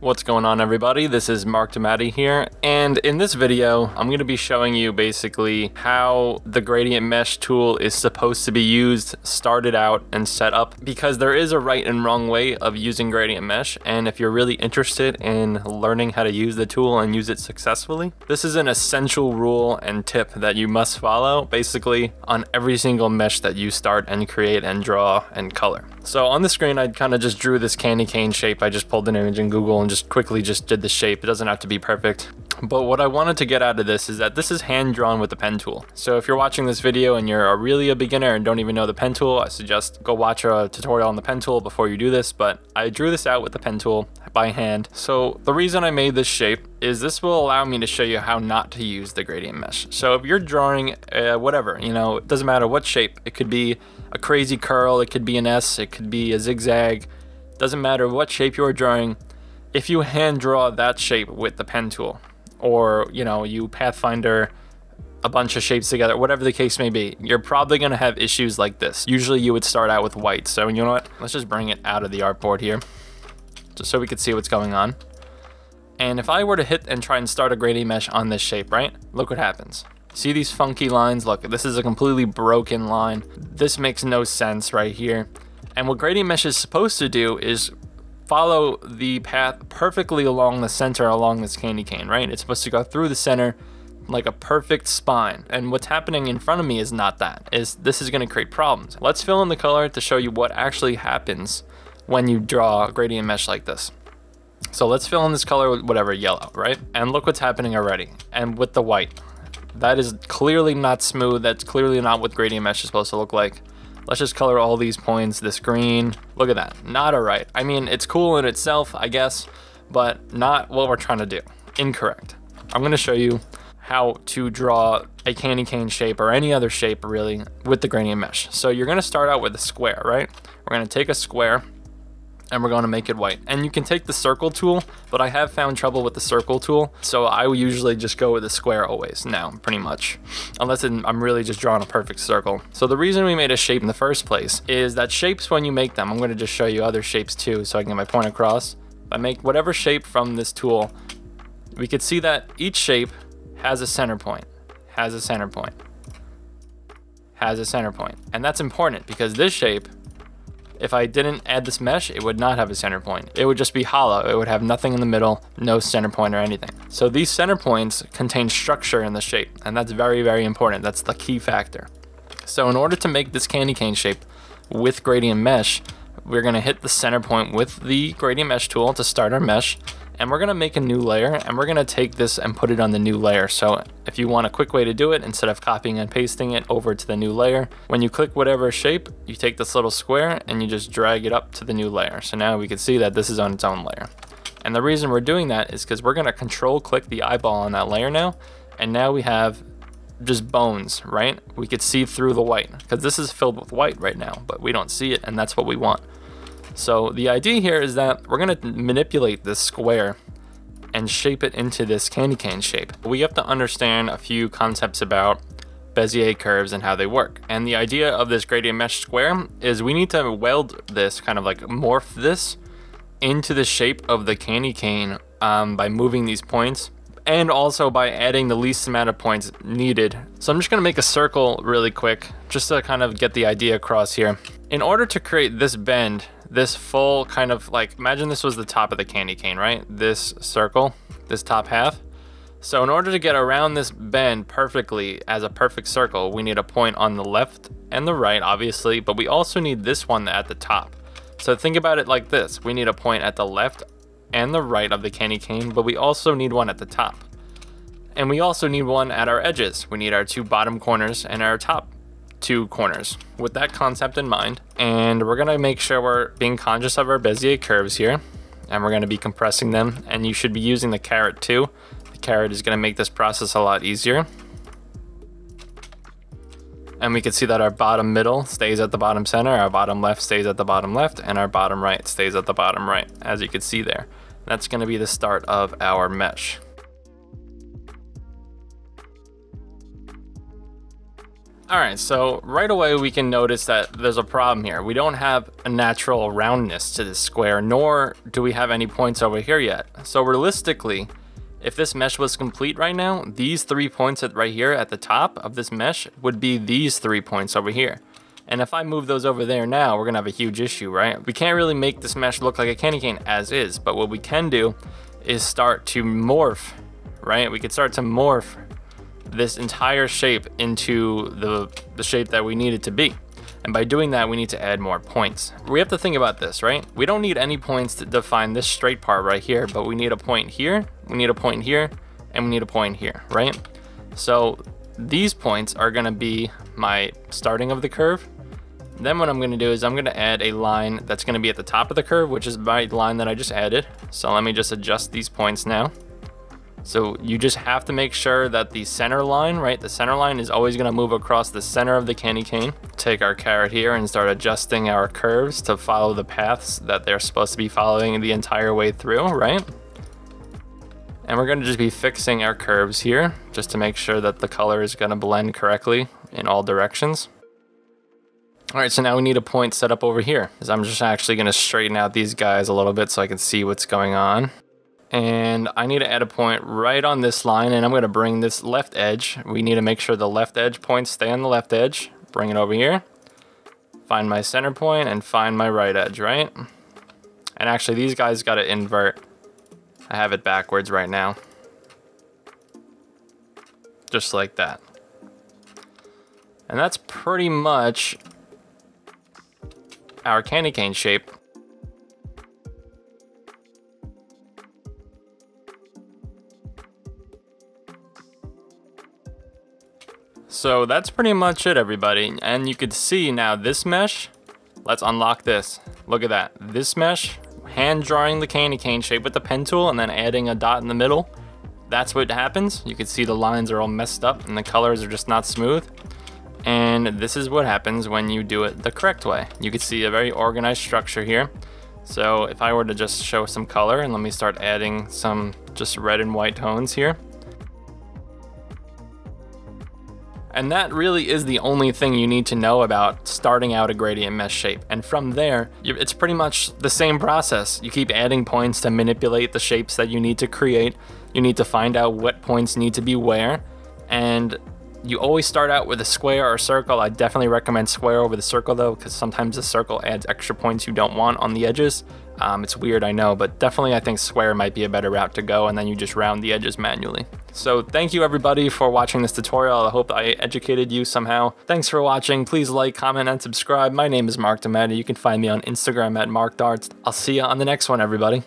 What's going on, everybody? This is Mark DiMattei here, and in this video I'm going to be showing you basically how the Gradient Mesh tool is supposed to be used, started out, and set up, because there is a right and wrong way of using Gradient Mesh. And if you're really interested in learning how to use the tool and use it successfully, this is an essential rule and tip that you must follow basically on every single mesh that you start and create and draw and color. So on the screen I kind of just drew this candy cane shape. I just pulled an image in Google and just quickly did the shape. It doesn't have to be perfect. But what I wanted to get out of this is that this is hand drawn with the pen tool. So if you're watching this video and you're really a beginner and don't even know the pen tool, I suggest go watch a tutorial on the pen tool before you do this. But I drew this out with the pen tool by hand. So the reason I made this shape is this will allow me to show you how not to use the gradient mesh. So if you're drawing whatever, you know, it doesn't matter what shape. It could be a crazy curl. It could be an S. It could be a zigzag. Doesn't matter what shape you're drawing. If you hand draw that shape with the pen tool, or you know, you pathfinder a bunch of shapes together, whatever the case may be, you're probably gonna have issues like this. Usually you would start out with white. So you know what, let's just bring it out of the artboard here just so we could see what's going on. And if I were to hit and try and start a gradient mesh on this shape, right, look what happens. See these funky lines? Look, this is a completely broken line. This makes no sense right here. And what gradient mesh is supposed to do is follow the path perfectly along the center along this candy cane, right? It's supposed to go through the center like a perfect spine. And what's happening in front of me is not that. This is gonna create problems. Let's fill in the color to show you what actually happens when you draw a gradient mesh like this. So let's fill in this color with whatever, yellow, right? And look what's happening already. And with the white, that is clearly not smooth. That's clearly not what gradient mesh is supposed to look like. Let's just color all these points this green. Look at that, not all right. I mean, it's cool in itself, I guess, but not what we're trying to do. Incorrect. I'm gonna show you how to draw a candy cane shape or any other shape really with the gradient mesh. So you're gonna start out with a square, right? We're gonna take a square and we're gonna make it white. And you can take the circle tool, but I have found trouble with the circle tool. So I will usually just go with the square always now, pretty much. Unless I'm really just drawing a perfect circle. So the reason we made a shape in the first place is that shapes, when you make them, I'm gonna just show you other shapes too so I can get my point across. If I make whatever shape from this tool, we could see that each shape has a center point, has a center point, has a center point. And that's important because this shape, if I didn't add this mesh, it would not have a center point. It would just be hollow. It would have nothing in the middle, no center point or anything. So these center points contain structure in the shape, and that's very, very important. That's the key factor. So in order to make this candy cane shape with gradient mesh, we're gonna hit the center point with the gradient mesh tool to start our mesh, and we're gonna make a new layer, and we're gonna take this and put it on the new layer. So if you want a quick way to do it, instead of copying and pasting it over to the new layer, when you click whatever shape, you take this little square and you just drag it up to the new layer. So now we can see that this is on its own layer. And the reason we're doing that is because we're gonna control click the eyeball on that layer now, and now we have just bones, right? We could see through the white, because this is filled with white right now, but we don't see it, and that's what we want. So the idea here is that we're gonna manipulate this square and shape it into this candy cane shape. We have to understand a few concepts about Bezier curves and how they work. And the idea of this gradient mesh square is we need to weld this, kind of like morph this into the shape of the candy cane by moving these points, and also by adding the least amount of points needed. So I'm just gonna make a circle really quick just to kind of get the idea across here. In order to create this bend, this full kind of like, imagine this was the top of the candy cane, right? This circle, this top half. So in order to get around this bend perfectly as a perfect circle, we need a point on the left and the right, obviously, but we also need this one at the top. So think about it like this. We need a point at the left and the right of the candy cane, but we also need one at the top. And we also need one at our edges. We need our two bottom corners and our top two corners with that concept in mind. And we're gonna make sure we're being conscious of our Bezier curves here, and we're gonna be compressing them, and you should be using the caret too. The caret is gonna make this process a lot easier. And we can see that our bottom middle stays at the bottom center, our bottom left stays at the bottom left, and our bottom right stays at the bottom right, as you can see there. That's gonna be the start of our mesh. All right, so right away we can notice that there's a problem here. We don't have a natural roundness to this square, nor do we have any points over here yet. So realistically, if this mesh was complete right now, these 3 points right here at the top of this mesh would be these 3 points over here. And if I move those over there now, we're gonna have a huge issue, right? We can't really make this mesh look like a candy cane as is, but what we can do is start to morph, right? We could start to morph this entire shape into the shape that we need it to be. And by doing that, we need to add more points. We have to think about this, right? We don't need any points to define this straight part right here, but we need a point here, we need a point here, and we need a point here, right? So these points are gonna be my starting of the curve. Then what I'm gonna do is I'm gonna add a line that's gonna be at the top of the curve, which is my line that I just added. So let me just adjust these points now. So you just have to make sure that the center line, right? The center line is always gonna move across the center of the candy cane. Take our carrot here and start adjusting our curves to follow the paths that they're supposed to be following the entire way through, right? And we're gonna just be fixing our curves here just to make sure that the color is gonna blend correctly in all directions. All right, so now we need a point set up over here. So I'm just actually gonna straighten out these guys a little bit so I can see what's going on. And I need to add a point right on this line, and I'm gonna bring this left edge. We need to make sure the left edge points stay on the left edge. Bring it over here, find my center point, and find my right edge, right? And actually these guys gotta invert. I have it backwards right now. Just like that. And that's pretty much our candy cane shape. So that's pretty much it, everybody. And you could see now this mesh, let's unlock this. Look at that. This mesh, hand drawing the candy cane shape with the pen tool and then adding a dot in the middle. That's what happens. You can see the lines are all messed up and the colors are just not smooth. And this is what happens when you do it the correct way. You can see a very organized structure here. So if I were to just show some color, and let me start adding some just red and white tones here. And that really is the only thing you need to know about starting out a gradient mesh shape. And from there, it's pretty much the same process. You keep adding points to manipulate the shapes that you need to create. You need to find out what points need to be where. And you always start out with a square or a circle. I definitely recommend square over the circle though, because sometimes the circle adds extra points you don't want on the edges. It's weird, I know, but definitely I think square might be a better route to go, and then you just round the edges manually. So thank you everybody for watching this tutorial. I hope I educated you somehow. Thanks for watching. Please like, comment, and subscribe. My name is Mark DiMattei. You can find me on Instagram at MarkD Arts. I'll see you on the next one, everybody.